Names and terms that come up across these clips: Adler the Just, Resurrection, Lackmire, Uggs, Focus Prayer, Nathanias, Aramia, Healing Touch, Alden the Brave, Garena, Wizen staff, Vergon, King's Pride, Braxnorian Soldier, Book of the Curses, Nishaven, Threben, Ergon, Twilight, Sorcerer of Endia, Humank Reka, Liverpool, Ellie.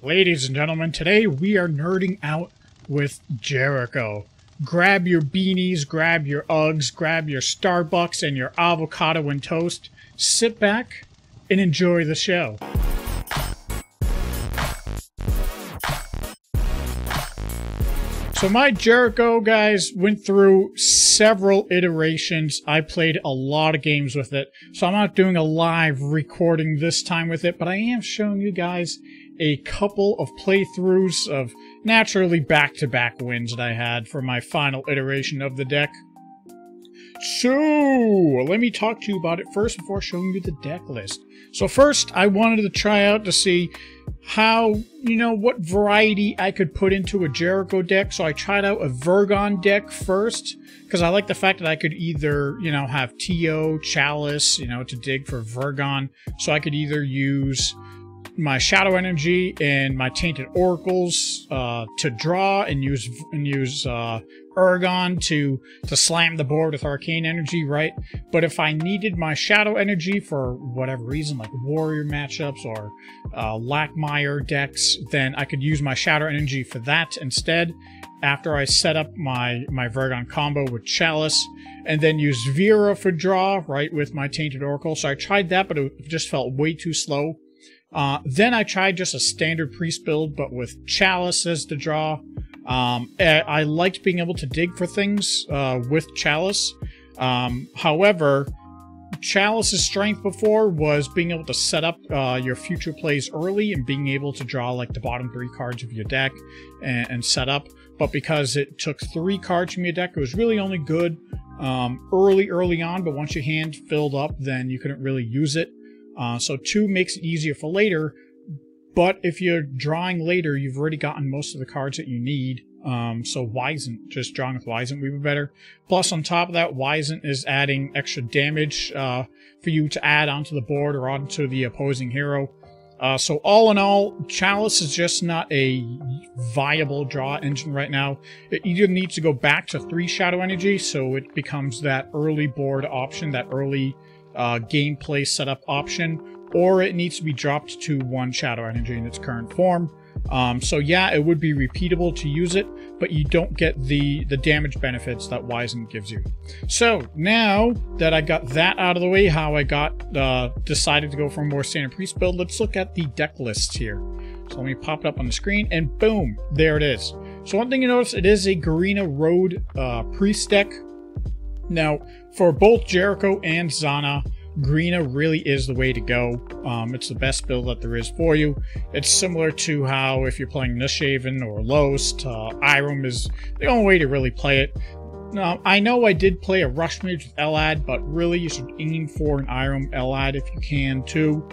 Ladies and gentlemen, today we are nerding out with Jericho. Grab your beanies, grab your Uggs, grab your Starbucks and your avocado and toast. Sit back and enjoy the show. So my Jericho, guys, went through several iterations. I played a lot of games with it, so I'm not doing a live recording this time with it, but I am showing you guys a couple of playthroughs of naturally back-to-back wins that I had for my final iteration of the deck. So, let me talk to you about it first before showing you the deck list. So first, I wanted to try out to see how, you know, what variety I could put into a Jericho deck. So I tried out a Vergon deck first, because I like the fact that I could either, you know, have TO, Chalice, you know, to dig for Vergon. So I could either use my Shadow Energy and my Tainted Oracles to draw and use Ergon to slam the board with Arcane Energy, right? But if I needed my Shadow Energy for whatever reason, like Warrior matchups or Lackmire decks, then I could use my Shadow Energy for that instead after I set up my Vergon combo with Chalice, and then use Vera for draw, right, with my Tainted Oracle. So I tried that, but it just felt way too slow. Then I tried just a standard priest build, but with Chalice as the draw. I liked being able to dig for things with Chalice. However, Chalice's strength before was being able to set up your future plays early and being able to draw like the bottom three cards of your deck and set up. But because it took three cards from your deck, it was really only good early on. But once your hand filled up, then you couldn't really use it. So 2 makes it easier for later, but if you're drawing later, you've already gotten most of the cards that you need. So Wizen, just drawing with Wizen would be better. Plus, on top of that, Wizen is adding extra damage for you to add onto the board or onto the opposing hero. So all in all, Chalice is just not a viable draw engine right now. It either needs to go back to 3 Shadow Energy, so it becomes that early board option, that early gameplay setup option, or it needs to be dropped to 1 Shadow Energy in its current form. So yeah, it would be repeatable to use it, but you don't get the damage benefits that Wizen gives you. So now that I got that out of the way, how I got decided to go for a more standard priest build, let's look at the deck lists here. So let me pop it up on the screen, and boom, there it is. So one thing you notice, it is a Garena Road priest deck. Now, for both Jericho and Zana, Garena really is the way to go. It's the best build that there is for you. It's similar to how if you're playing Nishaven or Lost, Irem is the only way to really play it. Now, I know I did play a Rush Mage with Elad, but really you should aim for an Irem Elad if you can too.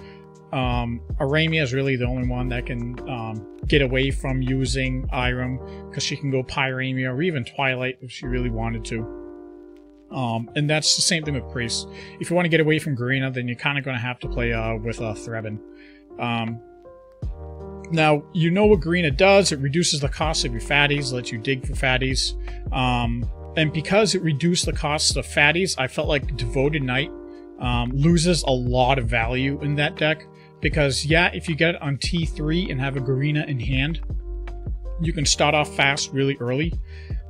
Aramia is really the only one that can get away from using Irem, because she can go Pyramia or even Twilight if she really wanted to. And that's the same thing with priests. If you want to get away from Garena, then you're kind of going to have to play with Threben. Now, you know what Garena does. It reduces the cost of your fatties, lets you dig for fatties. And because it reduced the cost of fatties, I felt like Devoted Knight loses a lot of value in that deck. Because, yeah, if you get it on T3 and have a Garena in hand, you can start off fast really early.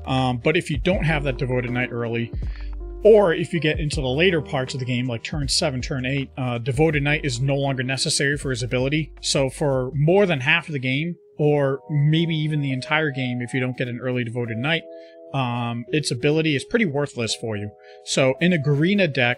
But if you don't have that Devoted Knight early, or if you get into the later parts of the game, like turn 7, turn 8, Devoted Knight is no longer necessary for his ability. So for more than half of the game, or maybe even the entire game, if you don't get an early Devoted Knight, its ability is pretty worthless for you. So in a Garena deck,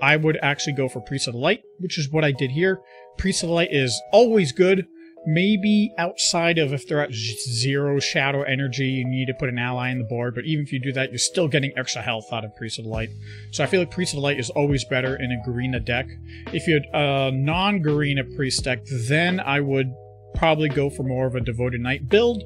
I would actually go for Priest of Light, which is what I did here. Priest of Light is always good. Maybe outside of if they're at 0 Shadow Energy, you need to put an ally on the board. But even if you do that, you're still getting extra health out of Priest of Light. So I feel like Priest of Light is always better in a Garena deck. If you're a non-Garena Priest deck, then I would probably go for more of a Devoted Knight build.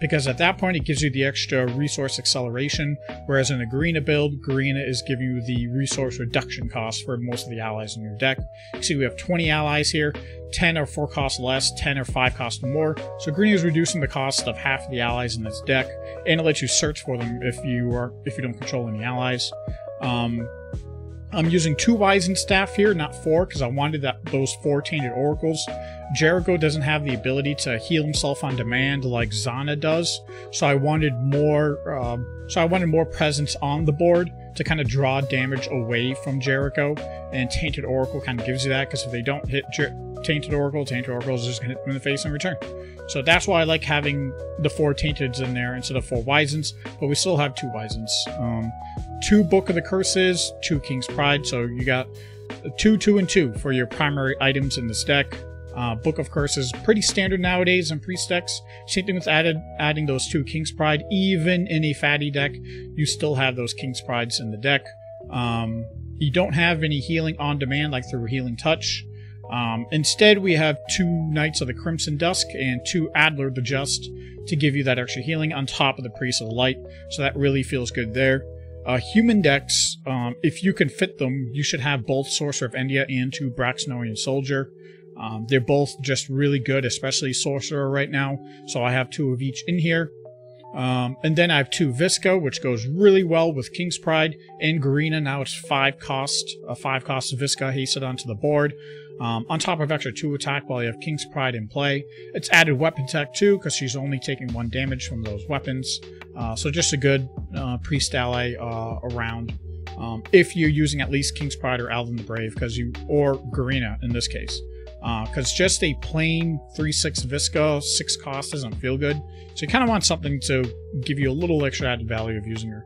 Because at that point, it gives you the extra resource acceleration. Whereas in a Garena build, Garena is giving you the resource reduction cost for most of the allies in your deck. See, we have 20 allies here. 10 are 4 cost less, 10 are 5 cost more. So Garena is reducing the cost of half of the allies in this deck. And it lets you search for them if you don't control any allies. I'm using 2 Wizen staff here, not 4, because I wanted those 4 Tainted Oracles. Jericho doesn't have the ability to heal himself on demand like Zana does, so I wanted more. So I wanted more presence on the board to kind of draw damage away from Jericho, and Tainted Oracle kind of gives you that, because if they don't hit Tainted Oracle is just going to hit them in the face in return. So that's why I like having the 4 Tainteds in there instead of 4 Wizens, but we still have 2 Wizens. 2 Book of the Curses, 2 King's Pride, so you got 2, 2, and 2 for your primary items in this deck. Book of Curses, pretty standard nowadays in priest decks. Same thing with adding those 2 King's Pride. Even in a fatty deck, you still have those King's Prides in the deck. You don't have any healing on demand like through Healing Touch. Instead, we have 2 Knights of the Crimson Dusk and 2 Adler the Just to give you that extra healing on top of the Priest of the Light, so that really feels good there. Human decks, if you can fit them, you should have both Sorcerer of Endia and 2 Braxnorian Soldier. They're both just really good, especially Sorcerer right now, so I have 2 of each in here. And then I have 2 Visca, which goes really well with King's Pride and Garena. Now it's 5 cost Visca hasted onto the board. On top of extra 2 attack while you have King's Pride in play. It's added weapon attack too, because she's only taking 1 damage from those weapons. So just a good priest ally around, if you're using at least King's Pride or Alden the Brave, or Garena in this case. Because just a plain 3/6 Visca, 6 cost doesn't feel good. So you kind of want something to give you a little extra added value of using her.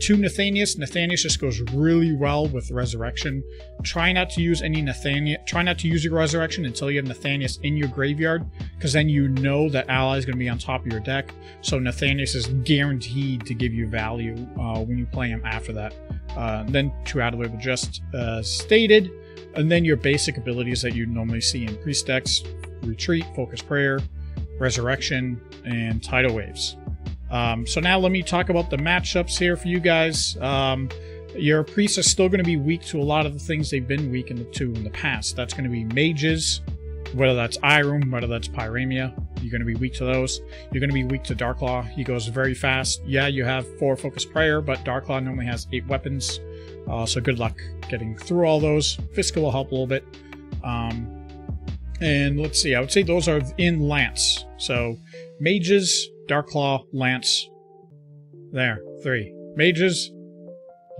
2 Nathanias. Nathanias just goes really well with Resurrection. Try not to use your Resurrection until you have Nathanias in your graveyard, because then you know that ally is going to be on top of your deck. So Nathanias is guaranteed to give you value when you play him after that. Then 2 Adler the Just stated. And then your basic abilities that you normally see in priest decks: Retreat, Focus Prayer, Resurrection, and Tidal Waves. So now let me talk about the matchups here for you guys. Your priests are still going to be weak to a lot of the things they've been weak in the past. That's going to be mages, whether that's Irem, whether that's Pyramia. You're going to be weak to those. You're going to be weak to Darkclaw. He goes very fast. Yeah, you have 4 Focus Prayer, but Darkclaw normally has 8 weapons. So good luck getting through all those. Visca will help a little bit. And let's see, I would say those are in Lance. So mages, Darkclaw, Lance. There, 3. Mages,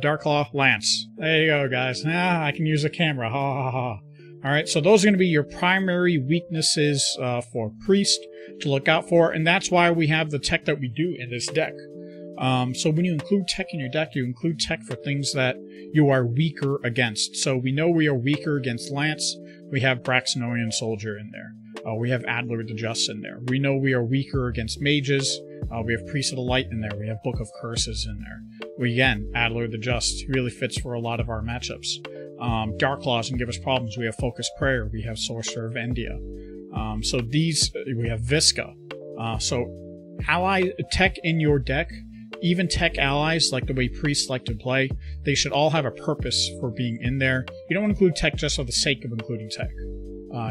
Darkclaw, Lance. There you go, guys. Ah, I can use a camera. Ha ha ha. Alright, so those are going to be your primary weaknesses for priest to look out for, and that's why we have the tech that we do in this deck. So when you include tech in your deck, you include tech for things that you are weaker against. So we know we are weaker against Lance. We have Braxnorian Soldier in there. We have Adler the Just in there. We know we are weaker against mages. We have Priest of the Light in there. We have Book of Curses in there. Again, Adler the Just really fits for a lot of our matchups. Darkclaws can give us problems. We have Focus Prayer. We have Sorcerer of Endia. We have Visca. So ally tech in your deck, even tech allies, like the way priests like to play, they should all have a purpose for being in there. You don't include tech just for the sake of including tech.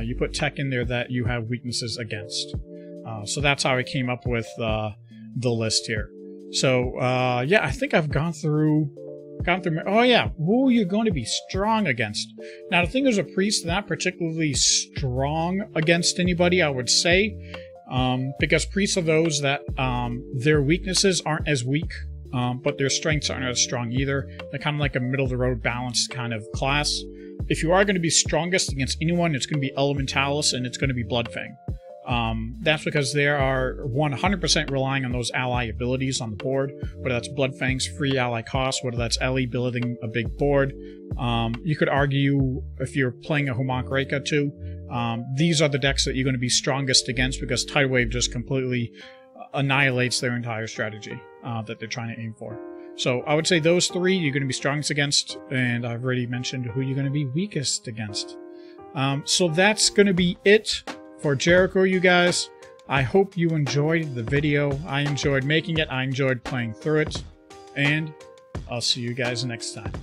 You put tech in there that you have weaknesses against. So that's how I came up with the list here. So yeah, I think I've gone through. Oh yeah, who are you going to be strong against? Now the thing is, a priest not particularly strong against anybody, I would say. Because priests are those that their weaknesses aren't as weak, but their strengths aren't as strong either. They're kind of like a middle-of-the-road balanced kind of class. If you are going to be strongest against anyone, it's going to be Elementalis and it's going to be Bloodfang. That's because they are 100% relying on those ally abilities on the board, whether that's Bloodfang's free ally cost, whether that's Ellie building a big board. You could argue if you're playing a Humank Reka too, these are the decks that you're going to be strongest against, because Tidal Wave just completely annihilates their entire strategy that they're trying to aim for. So I would say those 3 you're going to be strongest against, and I've already mentioned who you're going to be weakest against. So that's going to be it for Jericho, you guys. I hope you enjoyed the video. I enjoyed making it. I enjoyed playing through it, and I'll see you guys next time.